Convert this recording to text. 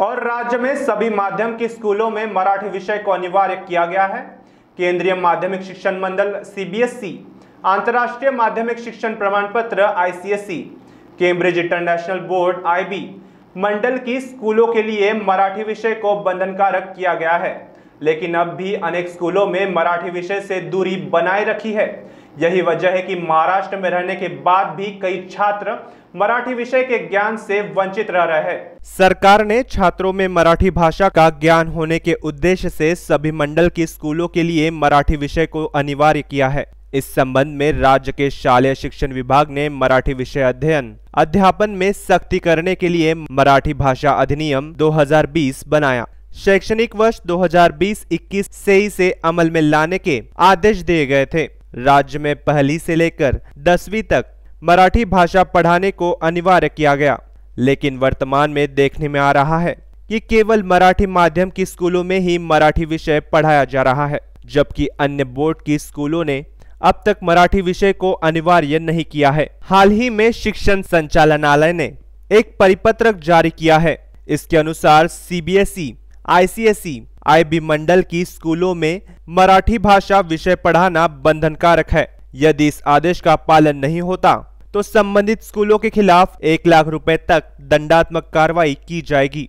और राज्य में सभी माध्यम के स्कूलों में मराठी विषय को अनिवार्य किया गया है। केंद्रीय माध्यमिक शिक्षण मंडल CBSE, अंतर्राष्ट्रीय माध्यमिक शिक्षण प्रमाण पत्र ICSE, Cambridge International board IB मंडल की स्कूलों के लिए मराठी विषय को बंधनकारक किया गया है, लेकिन अब भी अनेक स्कूलों में मराठी विषय से दूरी बनाए रखी है। यही वजह है कि महाराष्ट्र में रहने के बाद भी कई छात्र मराठी विषय के ज्ञान से वंचित रह रहे हैं। सरकार ने छात्रों में मराठी भाषा का ज्ञान होने के उद्देश्य से सभी मंडल के स्कूलों के लिए मराठी विषय को अनिवार्य किया है। इस संबंध में राज्य के शालेय शिक्षण विभाग ने मराठी विषय अध्ययन अध्यापन में सख्ती करने के लिए मराठी भाषा अधिनियम 2020 बनाया। शैक्षणिक वर्ष 2020-21 से इसे अमल में लाने के आदेश दिए गए थे। राज्य में पहली से लेकर 10वीं तक मराठी भाषा पढ़ाने को अनिवार्य किया गया, लेकिन वर्तमान में देखने में आ रहा है कि केवल मराठी माध्यम की स्कूलों में ही मराठी विषय पढ़ाया जा रहा है, जबकि अन्य बोर्ड की स्कूलों ने अब तक मराठी विषय को अनिवार्य नहीं किया है। हाल ही में शिक्षण संचालनालय ने एक परिपत्रक जारी किया है। इसके अनुसार CBSE, ICSE, IB मंडल की स्कूलों में मराठी भाषा विषय पढ़ाना बंधनकारक है। यदि इस आदेश का पालन नहीं होता तो संबंधित स्कूलों के खिलाफ 1 लाख रुपए तक दंडात्मक कार्रवाई की जाएगी।